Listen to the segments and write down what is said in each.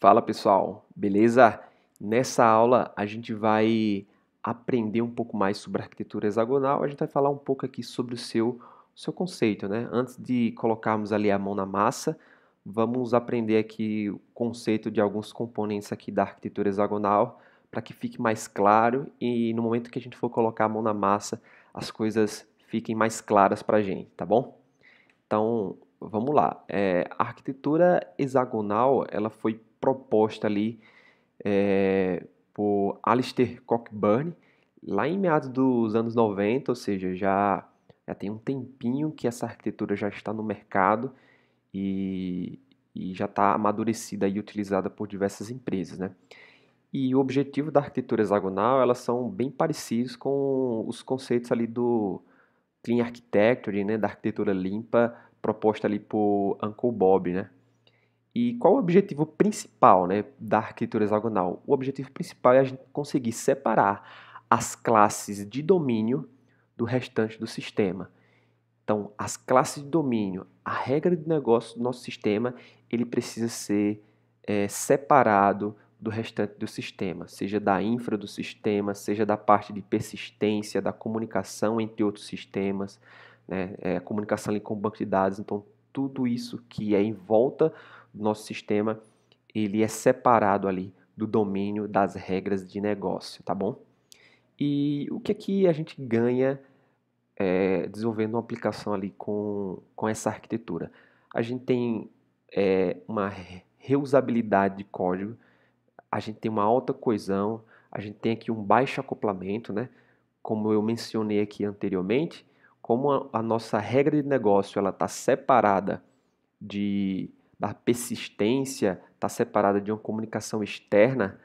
Fala pessoal, beleza? Nessa aula a gente vai aprender um pouco mais sobre arquitetura hexagonal, a gente vai falar um pouco aqui sobre o seu conceito, né? Antes de colocarmos ali a mão na massa, vamos aprender aqui o conceito de alguns componentes aqui da arquitetura hexagonal, para que fique mais claro e no momento que a gente for colocar a mão na massa, as coisas fiquem mais claras para a gente, tá bom? Então, vamos lá. A arquitetura hexagonal, ela foi proposta ali por Alistair Cockburn, lá em meados dos anos 90, ou seja, já tem um tempinho que essa arquitetura já está no mercado e já está amadurecida e utilizada por diversas empresas, né? E o objetivo da arquitetura hexagonal, elas são bem parecidos com os conceitos ali do Clean Architecture, né, da arquitetura limpa, proposta ali por Uncle Bob, né? E qual o objetivo principal, né, da arquitetura hexagonal? O objetivo principal é a gente conseguir separar as classes de domínio do restante do sistema. Então, as classes de domínio, a regra de negócio do nosso sistema, ele precisa ser separado do restante do sistema, seja da infra do sistema, seja da parte de persistência, da comunicação entre outros sistemas, né, a comunicação ali com o banco de dados. Então, tudo isso que é em volta do nosso sistema, ele é separado ali do domínio das regras de negócio, tá bom? E o que é que a gente ganha desenvolvendo uma aplicação ali com essa arquitetura? A gente tem uma reusabilidade de código, a gente tem uma alta coesão, a gente tem aqui um baixo acoplamento, né? Como eu mencionei aqui anteriormente, como a nossa regra de negócio ela está separada da persistência, está separada de uma comunicação externa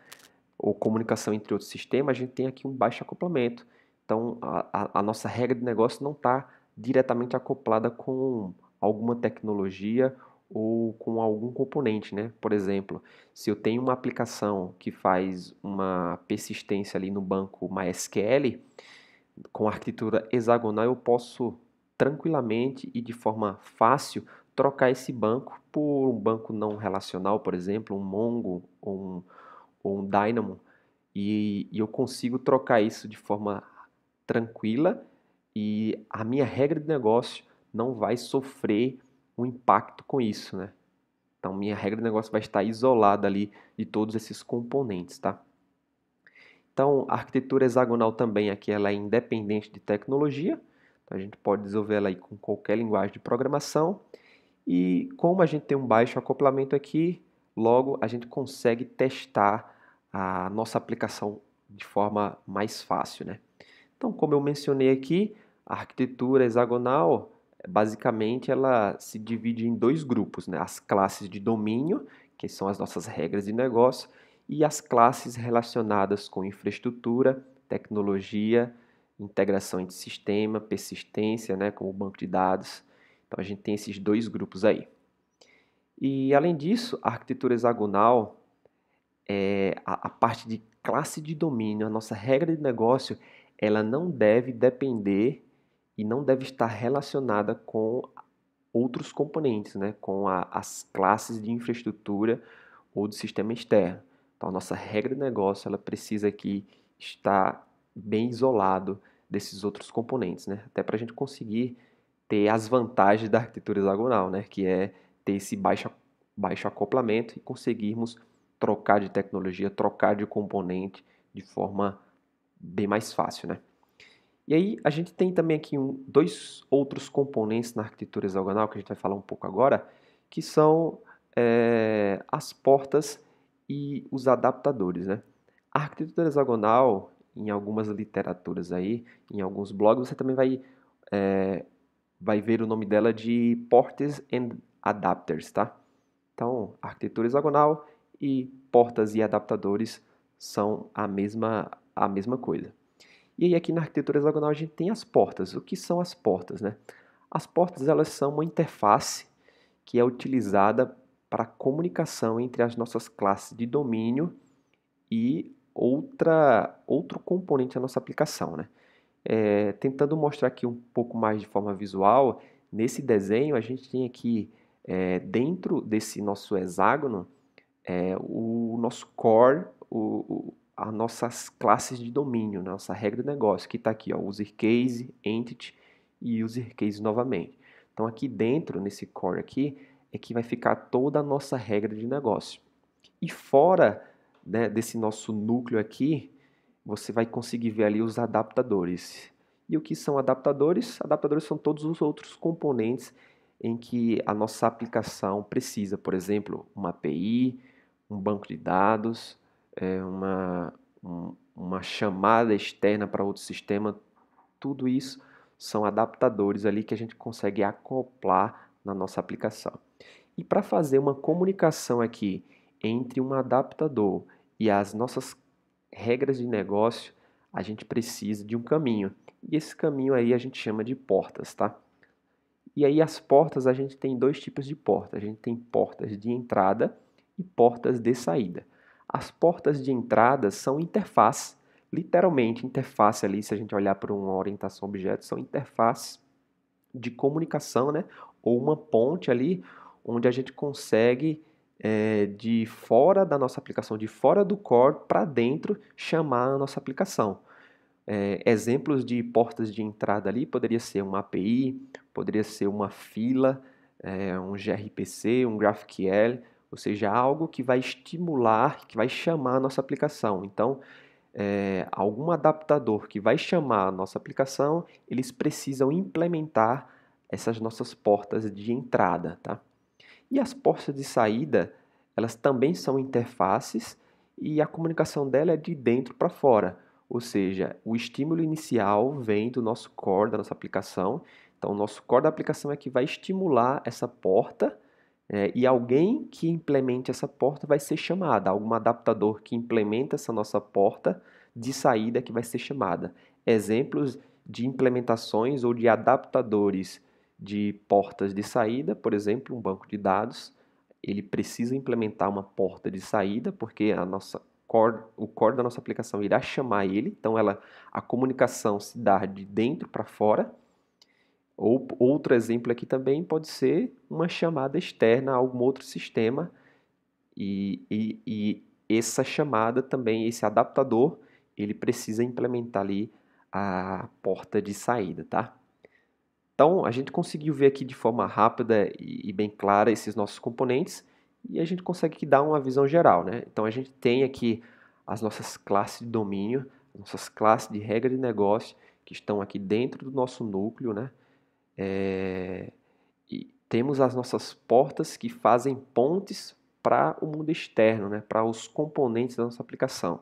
ou comunicação entre outros sistemas, a gente tem aqui um baixo acoplamento. Então, a nossa regra de negócio não está diretamente acoplada com alguma tecnologia ou com algum componente, né? Por exemplo, se eu tenho uma aplicação que faz uma persistência ali no banco MySQL, com a arquitetura hexagonal eu posso tranquilamente e de forma fácil trocar esse banco por um banco não relacional, por exemplo, um Mongo ou um Dynamo, e eu consigo trocar isso de forma tranquila e a minha regra de negócio não vai sofrer um impacto com isso, né? Então, minha regra de negócio vai estar isolada ali de todos esses componentes, tá? Então, a arquitetura hexagonal também aqui, ela é independente de tecnologia, então a gente pode desenvolver ela aí com qualquer linguagem de programação, e como a gente tem um baixo acoplamento aqui, logo a gente consegue testar a nossa aplicação de forma mais fácil, né? Então, como eu mencionei aqui, a arquitetura hexagonal, basicamente, ela se divide em dois grupos, né? As classes de domínio, que são as nossas regras de negócio, e as classes relacionadas com infraestrutura, tecnologia, integração entre sistema, persistência, né, como o banco de dados. Então, a gente tem esses dois grupos aí. E, além disso, a arquitetura hexagonal, a parte de classe de domínio, a nossa regra de negócio, ela não deve depender e não deve estar relacionada com outros componentes, né? Com as classes de infraestrutura ou do sistema externo. Então, a nossa regra de negócio ela precisa aqui estar bem isolado desses outros componentes, né? Até para a gente conseguir ter as vantagens da arquitetura hexagonal, né? Que é ter esse baixo acoplamento e conseguirmos trocar de tecnologia, trocar de componente de forma bem mais fácil, né? E aí a gente tem também aqui dois outros componentes na arquitetura hexagonal, que a gente vai falar um pouco agora, que são as portas e os adaptadores, né? A arquitetura hexagonal, em algumas literaturas aí, em alguns blogs, você também vai ver o nome dela de Ports and Adapters, tá? Então, arquitetura hexagonal e portas e adaptadores são a mesma coisa. E aí aqui na arquitetura hexagonal a gente tem as portas. O que são as portas, né? As portas elas são uma interface que é utilizada para comunicação entre as nossas classes de domínio e outro componente da nossa aplicação, né? Tentando mostrar aqui um pouco mais de forma visual, nesse desenho a gente tem aqui dentro desse nosso hexágono o nosso core, as nossas classes de domínio, nossa regra de negócio, que está aqui, ó, user case, entity e user case novamente. Então aqui dentro, nesse core aqui, é que vai ficar toda a nossa regra de negócio. E fora, né, desse nosso núcleo aqui, você vai conseguir ver ali os adaptadores. E o que são adaptadores? Adaptadores são todos os outros componentes em que a nossa aplicação precisa. Por exemplo, uma API, um banco de dados, uma chamada externa para outro sistema. Tudo isso são adaptadores ali que a gente consegue acoplar na nossa aplicação. E para fazer uma comunicação aqui entre um adaptador e as nossas regras de negócio, a gente precisa de um caminho. E esse caminho aí a gente chama de portas, tá? E aí as portas, a gente tem dois tipos de portas. A gente tem portas de entrada e portas de saída. As portas de entrada são interface, literalmente interface ali, se a gente olhar para uma orientação objeto, são interfaces de comunicação, né? Ou uma ponte ali, onde a gente consegue, de fora da nossa aplicação, de fora do core para dentro, chamar a nossa aplicação. Exemplos de portas de entrada ali poderia ser uma API, poderia ser uma fila, um GRPC, um GraphQL, ou seja, algo que vai estimular, que vai chamar a nossa aplicação. Então, algum adaptador que vai chamar a nossa aplicação, eles precisam implementar essas nossas portas de entrada, tá? E as portas de saída, elas também são interfaces e a comunicação dela é de dentro para fora. Ou seja, o estímulo inicial vem do nosso core, da nossa aplicação. Então, o nosso core da aplicação é que vai estimular essa porta, e alguém que implemente essa porta vai ser chamada. Algum adaptador que implementa essa nossa porta de saída que vai ser chamada. Exemplos de implementações ou de adaptadores de portas de saída, por exemplo, um banco de dados, ele precisa implementar uma porta de saída, porque a nossa o core da nossa aplicação irá chamar ele, então a comunicação se dá de dentro para fora. Ou outro exemplo aqui também pode ser uma chamada externa a algum outro sistema, e essa chamada também, esse adaptador, ele precisa implementar ali a porta de saída, tá? Então, a gente conseguiu ver aqui de forma rápida e bem clara esses nossos componentes e a gente consegue dar uma visão geral, né? Então, a gente tem aqui as nossas classes de domínio, as nossas classes de regra de negócio que estão aqui dentro do nosso núcleo, né? E temos as nossas portas que fazem pontes para o mundo externo, né? Para os componentes da nossa aplicação.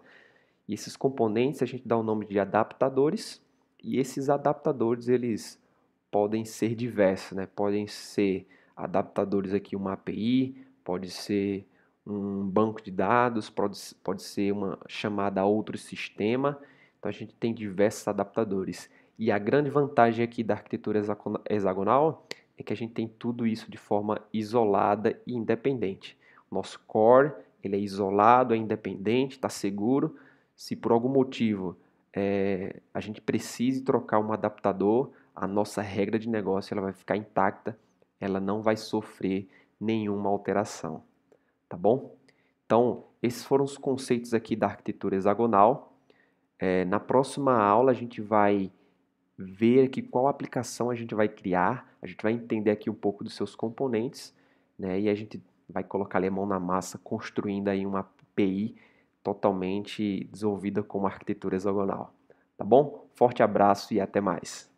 E esses componentes a gente dá o nome de adaptadores e esses adaptadores, eles podem ser diversos, né? Podem ser adaptadores aqui, uma API, pode ser um banco de dados, pode ser uma chamada a outro sistema. Então, a gente tem diversos adaptadores. E a grande vantagem aqui da arquitetura hexagonal é que a gente tem tudo isso de forma isolada e independente. Nosso core, ele é isolado, é independente, está seguro. Se por algum motivo a gente precise trocar um adaptador, a nossa regra de negócio ela vai ficar intacta, ela não vai sofrer nenhuma alteração, tá bom? Então, esses foram os conceitos aqui da arquitetura hexagonal. Na próxima aula a gente vai ver aqui qual aplicação a gente vai criar, a gente vai entender aqui um pouco dos seus componentes, né? E a gente vai colocar a mão na massa construindo aí uma API totalmente desenvolvida como arquitetura hexagonal, tá bom? Forte abraço e até mais!